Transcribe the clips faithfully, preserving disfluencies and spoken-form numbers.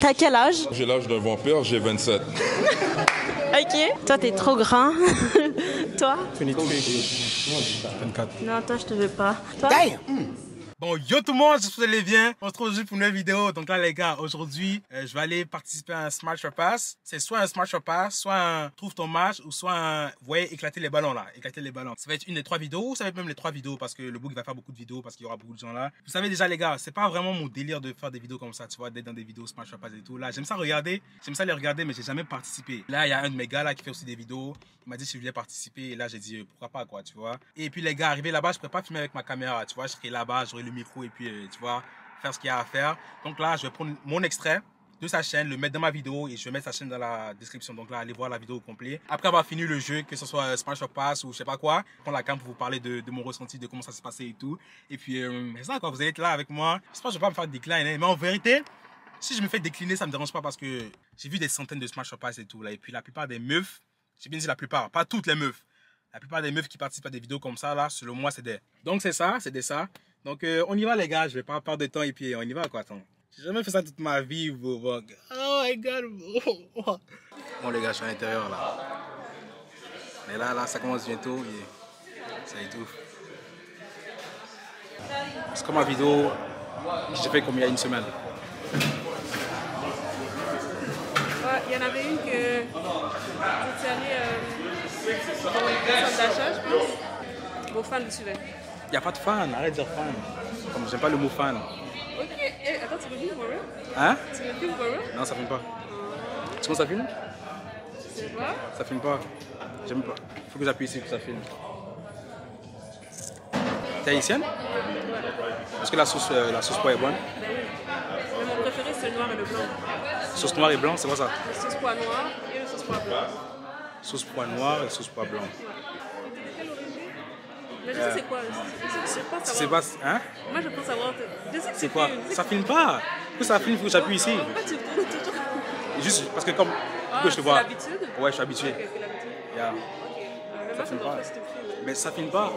T'as quel âge? J'ai l'âge d'un vampire, j'ai vingt-sept. Ok. Toi, t'es trop grand. Toi? vingt-quatre. Non, toi, je te veux pas. Toi? Bon, yo tout le monde, je suis Lévien. On se retrouve aujourd'hui pour une nouvelle vidéo. Donc là, les gars, aujourd'hui, euh, je vais aller participer à un Smash or Pass. C'est soit un Smash or Pass, soit un Trouve ton match, ou soit un, vous voyez, éclater les ballons là, éclater les ballons. Ça va être une des trois vidéos, ou ça va être même les trois vidéos, parce que le book va faire beaucoup de vidéos, parce qu'il y aura beaucoup de gens là. Vous savez déjà, les gars, c'est pas vraiment mon délire de faire des vidéos comme ça, tu vois, d'être dans des vidéos Smash or Pass et tout. Là, j'aime ça regarder, j'aime ça les regarder, mais j'ai jamais participé. Là, il y a un de mes gars là qui fait aussi des vidéos. Il m'a dit si je voulais participer, et là, j'ai dit euh, pourquoi pas, quoi, tu vois. Et puis les gars, arrivé là-bas, je pourrais pas filmer avec ma caméra, tu vois, je serai là-bas, j'aurai le micro et puis euh, tu vois, faire ce qu'il y a à faire. Donc là, je vais prendre mon extrait de sa chaîne, le mettre dans ma vidéo et je vais mettre sa chaîne dans la description. Donc là, allez voir la vidéo au complet. Après avoir fini le jeu, que ce soit Smash or Pass ou je sais pas quoi, je prends la cam pour vous parler de, de mon ressenti, de comment ça s'est passé et tout. Et puis, euh, c'est ça quoi, vous allez être là avec moi. Je pense que je vais pas me faire décliner, hein, mais en vérité, si je me fais décliner, ça me dérange pas parce que j'ai vu des centaines de Smash or Pass et tout là. Et puis la plupart des meufs, j'ai bien dit la plupart, pas toutes les meufs, la plupart des meufs qui participent à des vidéos comme ça là, selon moi, c'est des. Donc c'est ça, c'est des ça. Donc euh, on y va les gars, je vais pas perdre de temps et puis on y va quoi, attends. J'ai jamais fait ça toute ma vie, bro. bro. Oh my god, bro. Bon les gars, je suis à l'intérieur là. Mais là, là, ça commence bientôt et ça étouffe. Parce que ma vidéo, j'ai fait comme il y a une semaine. Il y en avait une que tu es allé dans une salle d'achat, je pense. Vos fans le suivaient. Il n'y a pas de fan, arrête de dire fan. Comme j'aime pas le mot fan. Ok, eh, attends, tu veux filmer pour eux? Hein? Tu veux filmer pour eux? Non, ça filme pas. Tu penses que ça filme? Je sais pas. Ça filme pas. J'aime pas. Il faut que j'appuie ici pour que ça filme. T'es haïtienne? Ouais. Est-ce que la sauce, euh, la sauce poids est bonne? Ben oui. Mais mon préféré, c'est le noir et le blanc. Sauce noire et blanc, c'est quoi ça? Le sauce pois noir et le sauce pois blanc. Sauce pois noir et sauce pois blanc. Ouais. Et de quelle origine? Mais je sais euh... c'est quoi. Je sais pas savoir. C'est pas... Hein? Moi je peux savoir. Je sais que c'est quoi? Une... Ça filme pas. Pourquoi ça filme? Faut que j'appuie ici. Pourquoi tu tournes toujours? Juste parce que comme... Ah, je te vois. Tu es habitué? Ouais, je suis habitué. Okay, yeah. Okay. Mais ça filme pas. Mais ça filme pas.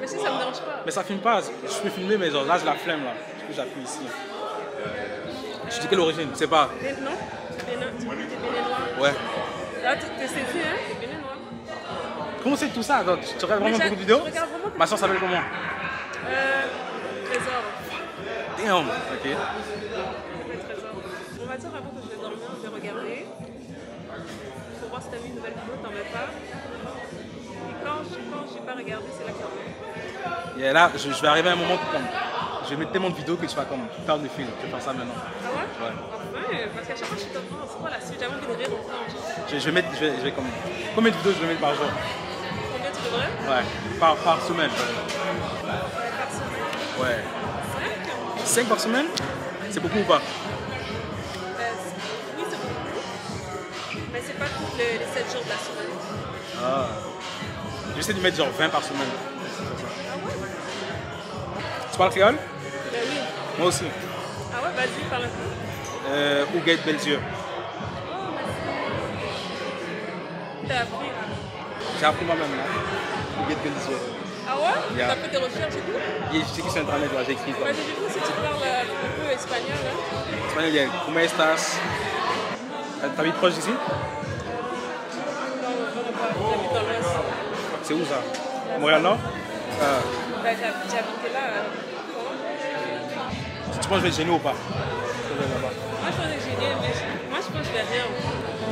Mais si, ça me dérange pas. Mais ça filme pas. Je peux filmer, mais genre là, je la flemme là. Du coup, j'appuie ici. Je dis quelle origine, je sais pas. Bénin, tu dis que t'es béninois. Ouais. Là, tu t'es saisi, hein, t'es béninois. Comment c'est tout ça? Attends, tu regardes vraiment beaucoup de vidéos? Ma soeur s'appelle comment? Euh. Trésor. Damn, ok. On va dire avant que je vais dormir, je vais regarder. Pour voir si t'as vu une nouvelle vidéo, t'en mets pas. Et quand j'ai pas regardé, c'est là que t'en mets. Et là, je vais arriver à un moment où comme. Je vais mettre tellement de vidéos que tu vas comme faire de film. Je vais faire ça maintenant. Ah ouais? Ouais. Ouais, parce qu'à chaque fois que je suis comme, oh, c'est quoi la suite? J'ai envie de rire encore. Je vais mettre, je vais, je vais comme... Combien de vidéos je vais mettre par jour? Combien tu devrais? Ouais, par, par semaine. Ouais, par semaine. Ouais. cinq? cinq par semaine? C'est beaucoup ou pas? Euh, oui, c'est beaucoup. Mais c'est pas tous les, les sept jours de la semaine. Ah. J'essaie de mettre genre vingt par semaine. Ah ouais? Tu parles créole? Ben oui. Moi aussi. Ah ouais, vas-y, parle un peu. Euh, Ouguette Belzieux. Oh, merci. T'as appris, hein? J'ai appris moi-même, là. Ouguette Belzieux. Ah ouais? Yeah. T'as fait des recherches et tout? Yeah, je sais que c'est internet, là, j'ai écrit. Bah, du coup, si tu parles un peu espagnol, hein? Espagnol, il y a Comment estas? T'habites proche d'ici? Non, non, j'habite dans l'Ouest. C'est où, ça? Montréal, non? Bah, j'habitais là. Tu penses que je vais gêner ou pas? Moi je pense que je vais gêner, mais je... moi je pense que je vais rien.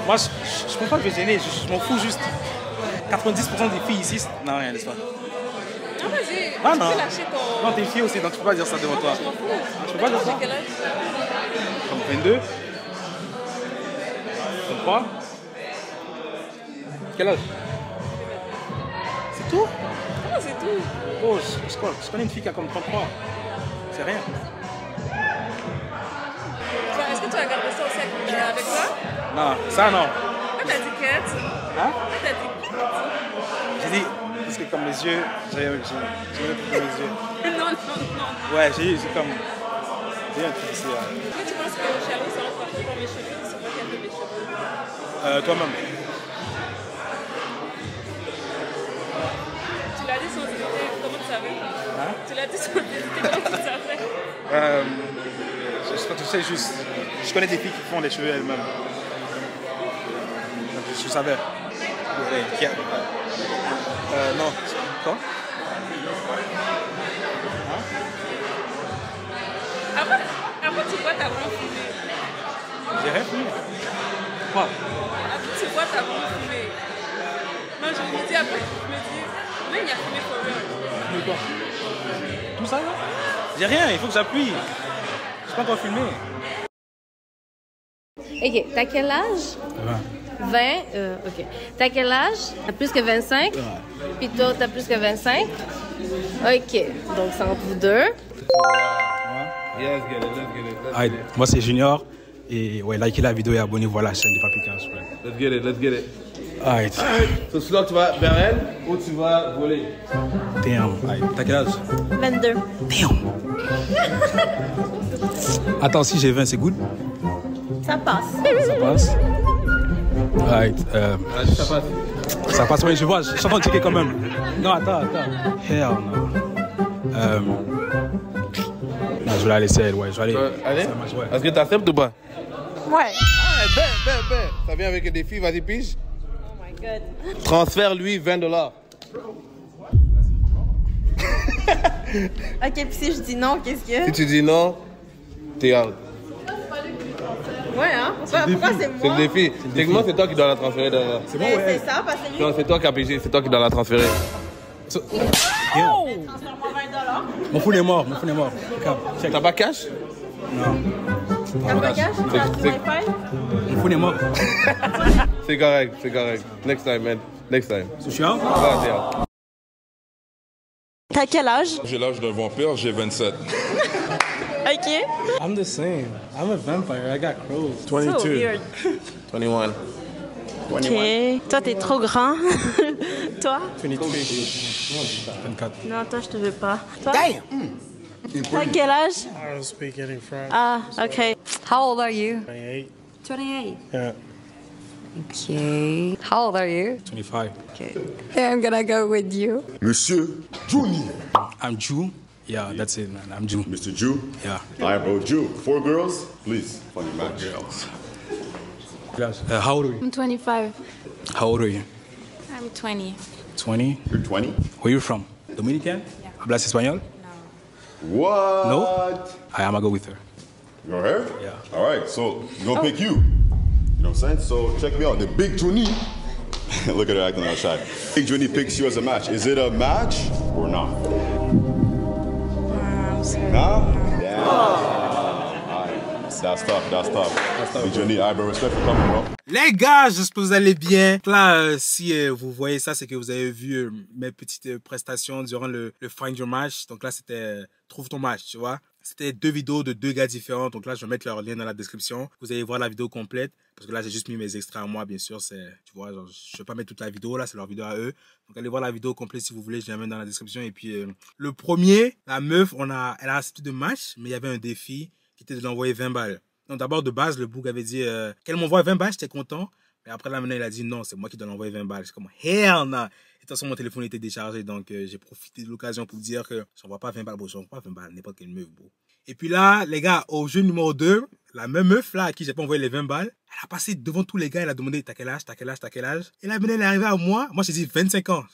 Moi je, je pense pas que je vais gêner, je, je m'en fous juste. Ouais. quatre-vingt-dix pour cent des filles ici, non rien, n'est-ce pas? Non vas-y, ah, tu non. Peux lâcher ton... Non t'es une fille aussi, donc tu peux pas dire ça devant non, toi. Je m'en fous. Je peux pas dire ça? J'ai quel âge? Comme vingt-deux? vingt-trois? Quel âge? C'est tout? Non c'est tout. Oh, je, je, je connais une fille qui a comme trente-trois. C'est rien. Est-ce que tu as gardé ça aussi avec toi? Non, ça non. Pourquoi t'as dit quête? Hein? Pourquoi t'as dit quête? J'ai dit, parce que comme les yeux, j'ai un truc dans les yeux. Non, non, non. Ouais, j'ai eu comme... J'ai eu un truc ici. Est-ce que tu penses que les jaloux seront partis pour mes cheveux ou c'est moi qui ai fait mes cheveux? Euh, toi-même. Tu l'as dit sans hésiter, comment tu savais? Hein? Tu l'as dit sans hésiter, comment tu savais? Euh... Je sais pas, tu sais juste. Je connais des filles qui font les cheveux elles-mêmes. Je, je savais. Ouais, euh, non. Quoi? Après, après tu vois ta blonde fumée. J'ai rien fumé. Quoi? Après tu vois ta blonde fumée. Non, je me dis après, je me dis, mais il y a fumé pour quoi? Tout ça là? J'ai rien, il faut que j'appuie. Je suis pas encore filmé. Ok, t'as quel âge? vingt. vingt, euh, ok. T'as quel âge? T'as plus que vingt-cinq? Ouais. Puis toi, t'as plus que vingt-cinq? Ok, donc c'est entre vous deux. Yes, get it, let's get it, let's get it. Moi c'est Junior et ouais, likez la vidéo et abonnez-vous à la chaîne de Papillon. Let's get it, let's get it. Alright. So, ce soir tu vas vers elle ou tu vas voler? Damn. T'as quel âge? vingt-deux. Damn. Attends, si j'ai vingt, c'est good? Ça passe. Ça passe? Alright. Euh... Ah, ça passe. Ça passe, oui, je vois, je suis en train de checker quand même. Non, attends, attends. Hell no. Euh... Non, je vais la laisser, ouais, je vais aller. Allez? Ouais. Est-ce que t'acceptes ou pas? Ouais. Ah, ben, ben, ben. Ça vient avec des filles, vas-y, pige. Oh my god. Transfère lui vingt dollars. Ok, puis si je dis non, qu'est-ce que? Si tu dis non, t'es out. Ouais, hein? Pourquoi c'est moi? C'est le défi. Techniquement, c'est toi qui dois la transférer. C'est bon, ouais. C'est ça, parce que lui. Non, c'est toi qui a pigé, c'est toi qui dois la transférer. So... Oh! Mon fou est mort, mon fou est mort. T'as pas cash? Non. T'as pas cash? Mon fou est mort. C'est correct, c'est correct. Next time, man. Next time. C'est chiant? T'as quel âge? J'ai l'âge d'un vampire, j'ai vingt-sept. Ok. I'm the same. I'm a vampire, I got crows. twenty-two. So weird. twenty-one. Ok, toi t'es trop grand. Toi? vingt-quatre. Non, toi je te veux pas. Toi? T'as quel âge? I don't speak any French. Ah, ok. How old are you? twenty-eight. twenty-eight? Yeah. Ok. How old are you? twenty-five. Okay. Yeah, I'm gonna go with you. Monsieur Junior. I'm Jew. Yeah, that's it, man. I'm Jew. Mister Jew? Yeah. I am Jew. Four girls, please. Funny man, girls. Uh, how old are you? I'm twenty-five. How old are you? I'm twenty. twenty? You're twenty? Where are you from? Dominican? Yeah. Hablas español? No. What? No? I am going to go with her. You're her? Yeah. All right, so I'm going to pick you. You know what I'm saying? So check me out. The big Juni. Look at her acting outside. Big Juni picks you as a match. Is it a match or not? No, I'm sorry. Nah? Yeah. Oh. That's tough, that's tough. That's tough. Johnny, I have respect for coming, bro. Les gars, j'espère que vous allez bien. Là, euh, si euh, vous voyez ça, c'est que vous avez vu euh, mes petites euh, prestations durant le, le Find Your Match. Donc là, c'était euh, Trouve ton match, tu vois. C'était deux vidéos de deux gars différents. Donc là, je vais mettre leur lien dans la description. Vous allez voir la vidéo complète. Parce que là, j'ai juste mis mes extraits à moi, bien sûr. Tu vois, genre, je ne vais pas mettre toute la vidéo. Là, c'est leur vidéo à eux. Donc, allez voir la vidéo complète si vous voulez. Je la mets dans la description. Et puis, euh, le premier, la meuf, on a, elle a institué de match. Mais il y avait un défi qui était de l'envoyer vingt balles. Donc d'abord, de base, le bouc avait dit euh, qu'elle m'envoie vingt balles, j'étais content. Mais après, là, maintenant, il a dit non, c'est moi qui dois l'envoyer vingt balles. C'est comme, hell no! Et de toute façon, mon téléphone était déchargé, donc euh, j'ai profité de l'occasion pour dire que j'envoie pas vingt balles. Bon, j'envoie pas vingt balles, n'importe quelle meuf, bro. Et puis là, les gars, au jeu numéro deux, la même meuf, là, à qui j'ai pas envoyé les vingt balles, elle a passé devant tous les gars, elle a demandé, t'as quel âge, t'as quel âge, t'as quel âge. Et là, maintenant, elle est arrivée à moi. Moi, j'ai dit vingt-cinq ans.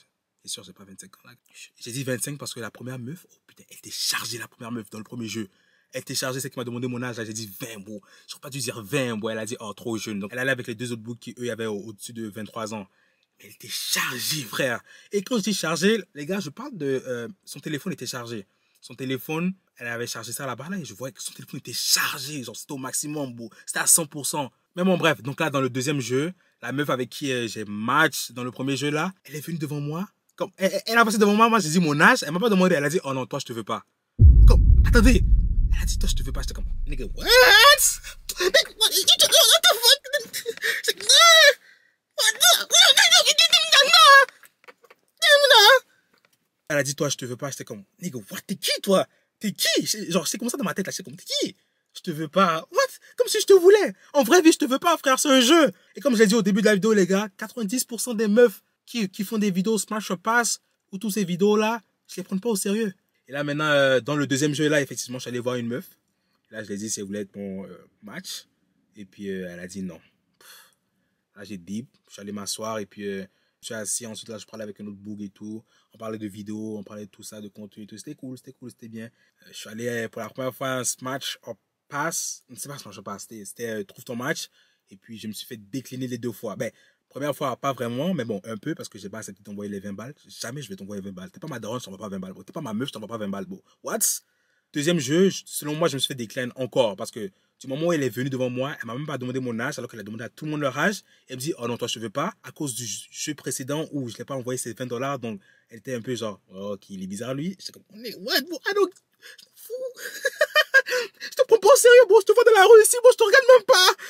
C'est sûr, c'est pas vingt-cinq ans, là. J'ai dit vingt-cinq parce que la première meuf, oh putain, elle était chargée, la première meuf, dans le premier jeu. Elle était chargée, c'est qui m'a demandé mon âge, là, j'ai dit vingt, bro. J'aurais pas dû dire vingt, bro. Elle a dit, oh, trop jeune. Donc, elle allait avec les deux autres boucs qui, eux, avaient au-dessus de vingt-trois ans. Mais elle était chargée, frère. Et quand je dis chargée, les gars, je parle de, euh, son téléphone était chargé. Son téléphone, elle avait chargé ça là-bas, là, et je voyais que son téléphone était chargé. Genre, c'était au maximum, bro. C'était à cent pour cent. Mais bon, bref. Donc là, dans le deuxième jeu, la meuf avec qui euh, j'ai match dans le premier jeu, là, elle est venue devant moi. Comme, elle, elle a passé devant moi, moi, j'ai dit mon âge. Elle m'a pas demandé. Elle a dit, oh non, toi, je te veux pas. Comme, attendez. Elle a dit, toi, je te veux pas. J'étais comme, nigga, what? Nigga, what? You just, what the fuck? J'étais comme, what the fuck? Elle a dit, toi, je te veux pas. J'étais comme, nigga, what? T'es qui, toi? T'es qui? Genre, c'est comme ça dans ma tête, là. J'étais comme, t'es qui? Je te veux pas. What? Comme si je te voulais. En vrai, vie, je te veux pas, frère. C'est un jeu. Et comme je l'ai dit au début de la vidéo, les gars, quatre-vingt-dix pour cent des meufs qui, qui font des vidéos Smash or Pass ou toutes ces vidéos-là, je les prends pas au sérieux. Et là, maintenant, euh, dans le deuxième jeu, là, effectivement, je suis allé voir une meuf. Là, je l'ai dit, si elle voulait être mon euh, match. Et puis, euh, elle a dit non. Pff, là, j'ai deep. Je suis allé m'asseoir et puis euh, je suis assis. Ensuite, là, je parlais avec un autre boug et tout. On parlait de vidéos, on parlait de tout ça, de contenu et tout. C'était cool, c'était cool, c'était bien. Euh, je suis allé euh, pour la première fois à un Smash or Pass. C'est pas Smash or Pass, c'était euh, Trouve ton match. Et puis, je me suis fait décliner les deux fois. Ben, première fois, pas vraiment, mais bon, un peu, parce que j'ai pas accepté de t'envoyer les vingt balles. Jamais je vais t'envoyer vingt balles. T'es pas ma daronne, je t'envoie pas vingt balles. T'es pas ma meuf, je t'envoie pas vingt balles. Bro. What? Deuxième jeu, selon moi, je me suis fait décliner encore, parce que du moment où elle est venue devant moi, elle m'a même pas demandé mon âge, alors qu'elle a demandé à tout le monde leur âge. Elle me dit, oh non, toi, je veux pas, à cause du jeu précédent où je l'ai pas envoyé ses vingt dollars. Donc, elle était un peu genre, oh, ok, il est bizarre, lui. J'étais comme, on est, what, bro? Ah non, je t'en fous. Je te prends pas au sérieux, bro. Je te vois dans la rue ici, bro. Je te regarde même pas.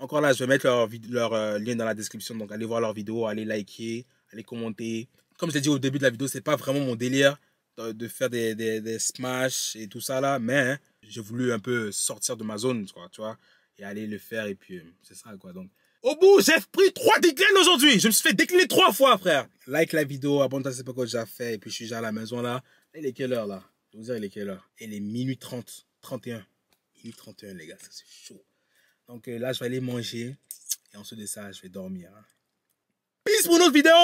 Encore là, je vais mettre leur, leur euh, lien dans la description. Donc, allez voir leur vidéo, allez liker, allez commenter. Comme je l'ai dit au début de la vidéo, c'est pas vraiment mon délire de, de faire des, des, des smash et tout ça là. Mais hein, j'ai voulu un peu sortir de ma zone, quoi, tu vois, et aller le faire. Et puis, euh, c'est ça, quoi. Donc, au bout, j'ai pris trois déclines aujourd'hui. Je me suis fait décliner trois fois, frère. Like la vidéo, abonne-toi, c'est pas quoi que j'ai fait. Et puis, je suis déjà à la maison là. Il est quelle heure là? Je vais vous dire, il est quelle heure? Il est minuit trente, trente et un. minuit trente et un, les gars, ça c'est chaud. Donc euh, là, je vais aller manger. Et ensuite de ça, je vais dormir. Hein. Peace pour notre vidéo!